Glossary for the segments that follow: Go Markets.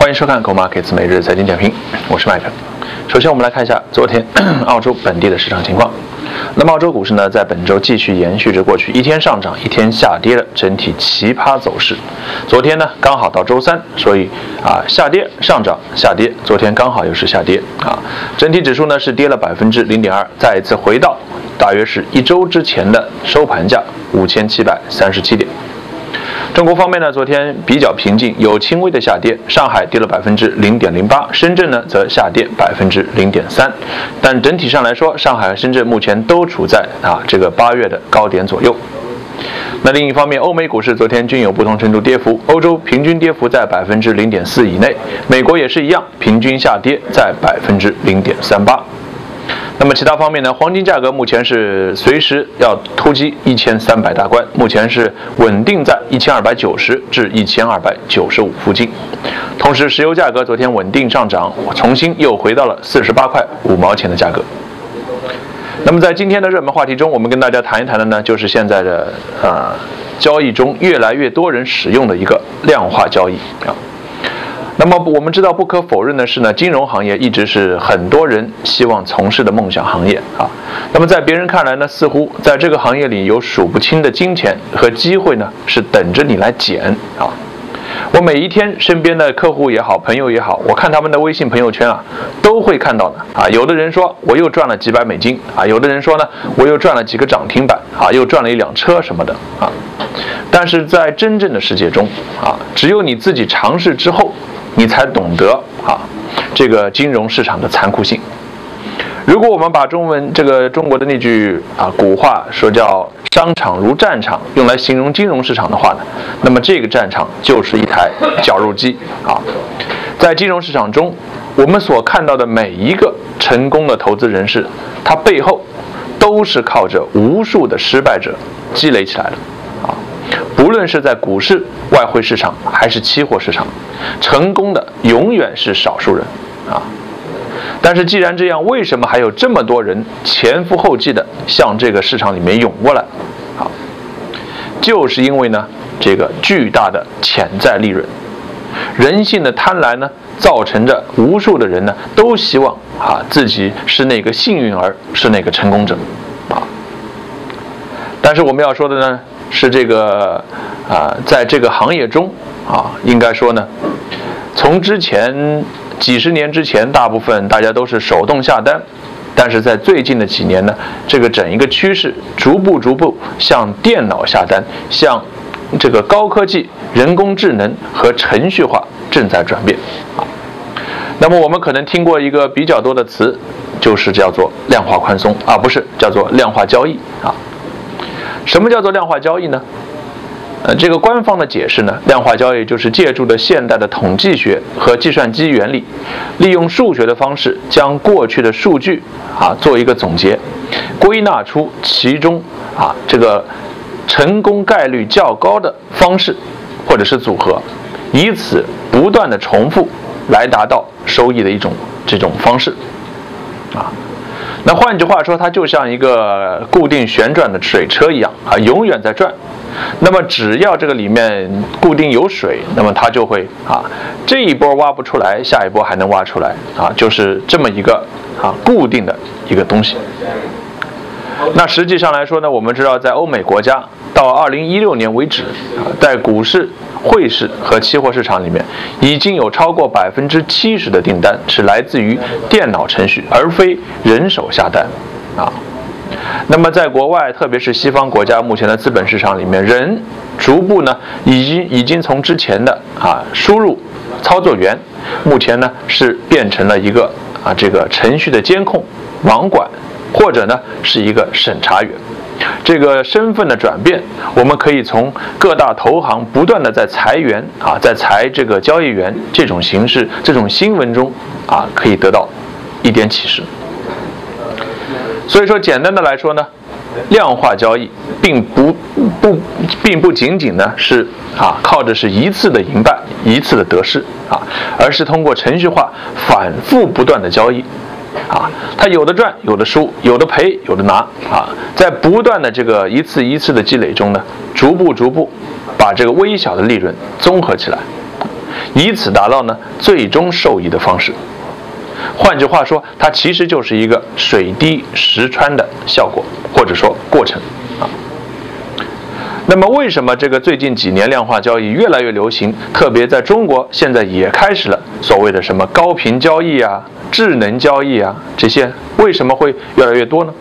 欢迎收看 Go Markets 每日财经点评，我是麦克。首先我们来看一下昨天澳洲本地的市场情况。那么澳洲股市呢，在本周继续延续着过去一天上涨一天下跌的整体奇葩走势。昨天呢刚好到周三，所以下跌上涨下跌，昨天刚好又是下跌整体指数呢是跌了 0.2%， 再一次回到大约是一周之前的收盘价5737点。中国方面呢，昨天比较平静，有轻微的下跌，上海跌了 0.08%， 深圳呢则下跌 0.3%， 但整体上来说，上海和深圳目前都处在这个8月的高点左右。那另一方面，欧美股市昨天均有不同程度跌幅，欧洲平均跌幅在 0.4% 以内，美国也是一样，平均下跌在 0.38%。那么其他方面呢，黄金价格目前是随时要突击1300大关，目前是稳定在1290至1295附近。同时石油价格昨天稳定上涨，重新又回到了48块5毛钱的价格。那么在今天的热门话题中，我们跟大家谈一谈的呢，就是现在的交易中越来越多人使用的一个量化交易那么我们知道，不可否认的是呢，金融行业一直是很多人希望从事的梦想行业那么在别人看来呢，似乎在这个行业里有数不清的金钱和机会呢，是等着你来捡我每一天身边的客户也好，朋友也好，我看他们的微信朋友圈都会看到的有的人说我又赚了几百美金有的人说呢我又赚了几个涨停板又赚了一辆车什么的但是在真正的世界中只有你自己尝试之后，你才懂得这个金融市场的残酷性。如果我们把中国的那句古话说叫商场如战场用来形容金融市场的话呢，那么这个战场就是一台绞肉机在金融市场中，我们所看到的每一个成功的投资人士，他背后都是靠着无数的失败者积累起来的无论是在股市、外汇市场还是期货市场，成功的永远是少数人但是既然这样，为什么还有这么多人前赴后继的向这个市场里面涌过来就是因为呢，这个巨大的潜在利润，人性的贪婪呢，造成着无数的人呢都希望自己是那个幸运儿，是那个成功者但是我们要说的呢是这个在这个行业中应该说呢，从之前几十年之前，大部分大家都是手动下单，但是在最近的几年呢，这个整一个趋势逐步向电脑下单，向这个高科技、人工智能和程序化正在转变那么我们可能听过一个比较多的词，就是叫做量化宽松不是叫做量化交易什么叫做量化交易呢？这个官方的解释呢，量化交易就是借助的现代的统计学和计算机原理，利用数学的方式将过去的数据做一个总结，归纳出其中这个成功概率较高的方式或者是组合，以此不断的重复来达到收益的一种这种方式那换句话说，它就像一个固定旋转的水车一样永远在转。那么只要这个里面固定有水，那么它就会这一波挖不出来，下一波还能挖出来就是这么一个固定的一个东西。那实际上来说呢，我们知道在欧美国家到2016年为止，在股市、汇市和期货市场里面，已经有超过70%的订单是来自于电脑程序，而非人手下单那么在国外，特别是西方国家，目前的资本市场里面，人逐步呢已经从之前的输入操作员，目前呢是变成了一个这个程序的监控网管，或者呢是一个审查员。这个身份的转变，我们可以从各大投行不断的在裁员在裁这个交易员这种形式、这种新闻中可以得到一点启示。所以说，简单的来说呢，量化交易并不仅仅呢是靠着是一次的赢败、一次的得失而是通过程序化反复不断的交易它有的赚，有的输，有的赔，有的拿在不断的这个一次一次的积累中呢，逐步把这个微小的利润综合起来，以此达到呢最终受益的方式。换句话说，它其实就是一个水滴石穿的效果，或者说过程啊。那么，为什么这个最近几年量化交易越来越流行？特别在中国，现在也开始了所谓的什么高频交易啊、智能交易啊这些，为什么会越来越多呢？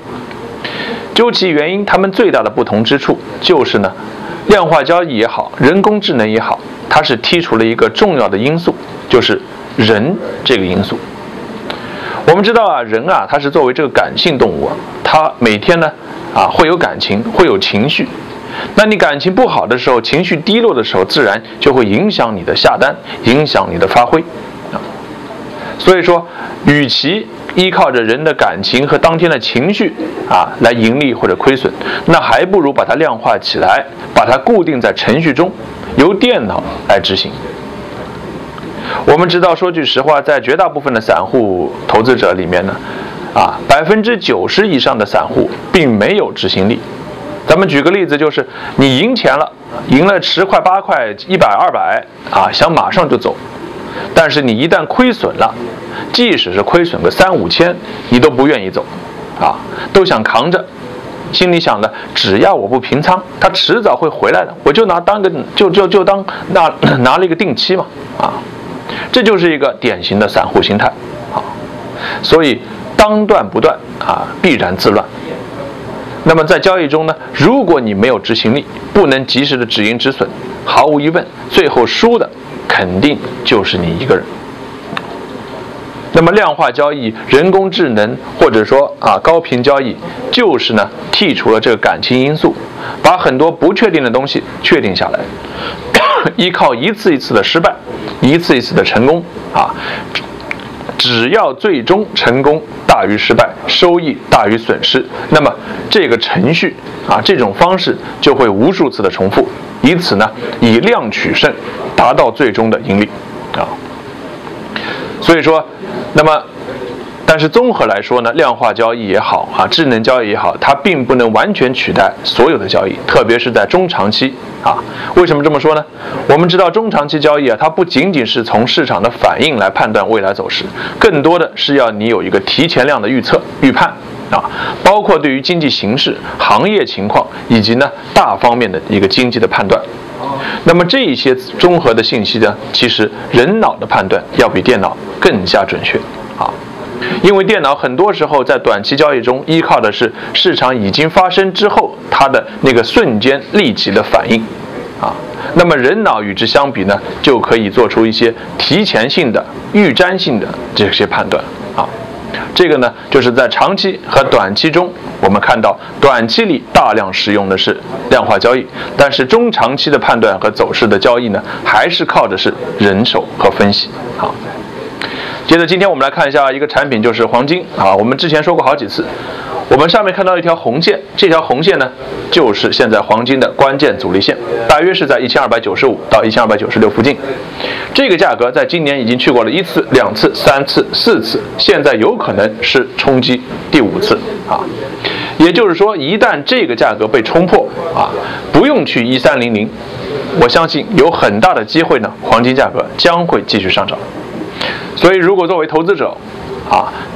究其原因，它们最大的不同之处就是呢，量化交易也好，人工智能也好，它是剔除了一个重要的因素，就是人这个因素。我们知道啊，人啊，他是作为这个感性动物，他每天呢，会有感情，会有情绪。那你感情不好的时候，情绪低落的时候，自然就会影响你的下单，影响你的发挥啊。所以说，与其依靠着人的感情和当天的情绪来盈利或者亏损，那还不如把它量化起来，把它固定在程序中，由电脑来执行。我们知道，说句实话，在绝大部分的散户投资者里面呢，90% 以上的散户并没有执行力。咱们举个例子，就是你赢钱了，赢了10块、8块、100、200想马上就走，但是你一旦亏损了，即使是亏损个3、5千，你都不愿意走，都想扛着，心里想的，只要我不平仓，它迟早会回来的，我就当了一个定期嘛，这就是一个典型的散户心态啊。所以当断不断必然自乱。那么在交易中呢，如果你没有执行力，不能及时的止盈止损，毫无疑问，最后输的肯定就是你一个人。那么量化交易、人工智能或者说高频交易，就是呢剔除了这个感情因素，把很多不确定的东西确定下来，依靠一次一次的失败，一次一次的成功只要最终成功大于失败，收益大于损失，那么这个程序这种方式就会无数次的重复，以此呢以量取胜，达到最终的盈利所以说，那么但是综合来说呢，量化交易也好智能交易也好，它并不能完全取代所有的交易，特别是在中长期为什么这么说呢？我们知道中长期交易它不仅仅是从市场的反应来判断未来走势，更多的是要你有一个提前量的预测、预判包括对于经济形势、行业情况以及呢大方面的一个经济的判断。那么这一些综合的信息呢，其实人脑的判断要比电脑更加准确因为电脑很多时候在短期交易中依靠的是市场已经发生之后它的那个瞬间立即的反应那么人脑与之相比呢，就可以做出一些提前性的、预瞻性的这些判断这个呢就是在长期和短期中，我们看到短期里大量使用的是量化交易，但是中长期的判断和走势的交易呢，还是靠的是人手和分析接着今天我们来看一下一个产品，就是黄金我们之前说过好几次，我们上面看到一条红线，这条红线呢就是现在黄金的关键阻力线，大约是在1295到1296附近。这个价格在今年已经去过了1次、2次、3次、4次，现在有可能是冲击第5次也就是说，一旦这个价格被冲破不用去1300，我相信有很大的机会呢，黄金价格将会继续上涨。所以如果作为投资者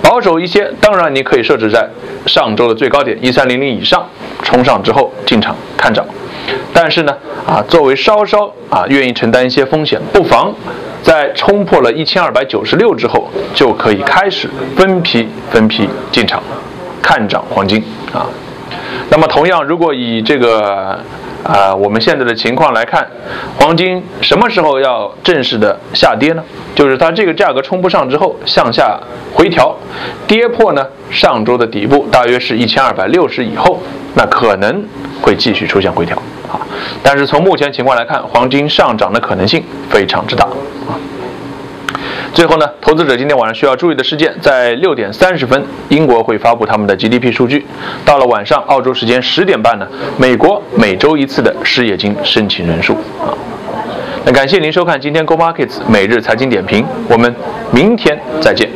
保守一些，当然你可以设置在上周的最高点1300以上，冲上之后进场看涨。但是呢作为稍愿意承担一些风险，不妨在冲破了1296之后，就可以开始分批进场看涨黄金那么同样，如果以这个我们现在的情况来看，黄金什么时候要正式的下跌呢？就是它这个价格冲不上之后向下回调，跌破呢上周的底部，大约是1260以后，那可能会继续出现回调但是从目前情况来看，黄金上涨的可能性非常之大最后呢，投资者今天晚上需要注意的事件，在6:30，英国会发布他们的 GDP 数据。到了晚上，澳洲时间10:30呢，美国每周一次的失业金申请人数那感谢您收看今天 Go Markets 每日财经点评，我们明天再见。